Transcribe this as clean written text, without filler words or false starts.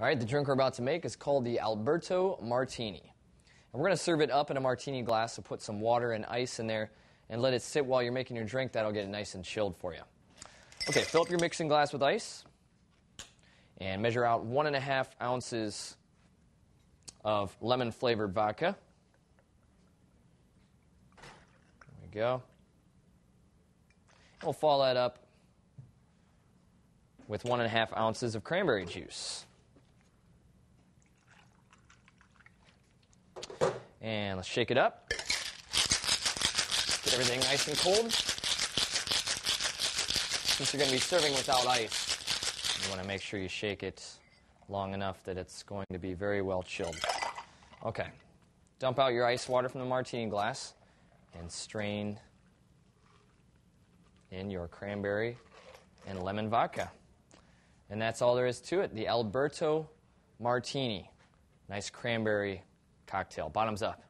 All right, the drink we're about to make is called the Alberto Martini. And we're going to serve it up in a martini glass, so put some water and ice in there and let it sit while you're making your drink. That'll get it nice and chilled for you. Okay, fill up your mixing glass with ice and measure out 1.5 ounces of lemon-flavored vodka. There we go. We'll follow that up with 1.5 ounces of cranberry juice. And let's shake it up. Get everything nice and cold. Since you're going to be serving without ice, you want to make sure you shake it long enough that it's going to be very well chilled. Okay. Dump out your ice water from the martini glass and strain in your cranberry and lemon vodka. And that's all there is to it. The Alberto Martini. Nice cranberry cocktail. Bottoms up.